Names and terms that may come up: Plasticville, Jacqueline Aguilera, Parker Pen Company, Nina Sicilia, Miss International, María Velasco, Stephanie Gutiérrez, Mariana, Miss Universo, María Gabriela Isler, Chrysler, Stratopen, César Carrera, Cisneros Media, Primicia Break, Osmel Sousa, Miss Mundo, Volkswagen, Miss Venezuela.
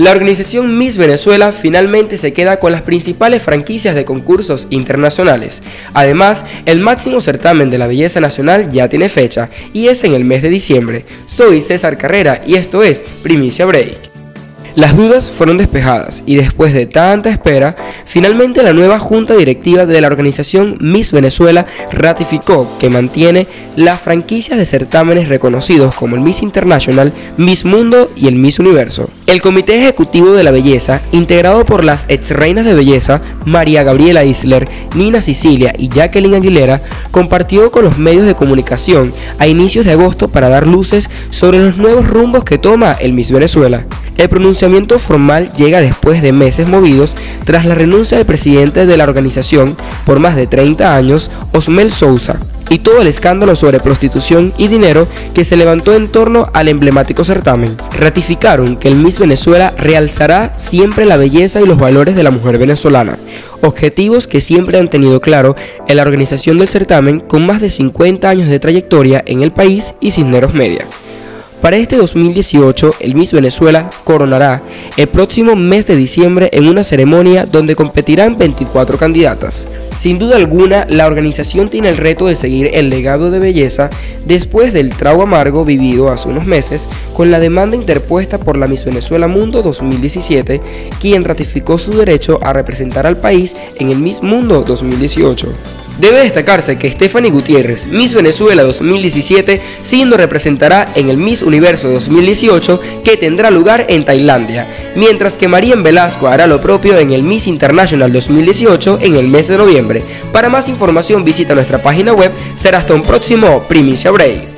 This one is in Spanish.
La organización Miss Venezuela finalmente se queda con las principales franquicias de concursos internacionales. Además, el máximo certamen de la belleza nacional ya tiene fecha y es en el mes de diciembre. Soy César Carrera y esto es Primicia Break. Las dudas fueron despejadas y después de tanta espera, finalmente la nueva junta directiva de la organización Miss Venezuela ratificó que mantiene las franquicias de certámenes reconocidos como el Miss International, Miss Mundo y el Miss Universo. El Comité Ejecutivo de la Belleza, integrado por las exreinas de belleza María Gabriela Isler, Nina Sicilia y Jacqueline Aguilera, compartió con los medios de comunicación a inicios de agosto para dar luces sobre los nuevos rumbos que toma el Miss Venezuela. El pronunciamiento formal llega después de meses movidos tras la renuncia del presidente de la organización por más de 30 años, Osmel Sousa, y todo el escándalo sobre prostitución y dinero que se levantó en torno al emblemático certamen. Ratificaron que el Miss Venezuela realzará siempre la belleza y los valores de la mujer venezolana, objetivos que siempre han tenido claro en la organización del certamen con más de 50 años de trayectoria en el país y Cisneros Media. Para este 2018, el Miss Venezuela coronará el próximo mes de diciembre en una ceremonia donde competirán 24 candidatas. Sin duda alguna, la organización tiene el reto de seguir el legado de belleza después del trago amargo vivido hace unos meses con la demanda interpuesta por la Miss Venezuela Mundo 2017, quien ratificó su derecho a representar al país en el Miss Mundo 2018. Debe destacarse que Stephanie Gutiérrez, Miss Venezuela 2017, siendo representará en el Miss Universo 2018 que tendrá lugar en Tailandia, mientras que María Velasco hará lo propio en el Miss International 2018 en el mes de noviembre. Para más información visita nuestra página web. Será hasta un próximo Primicia Break.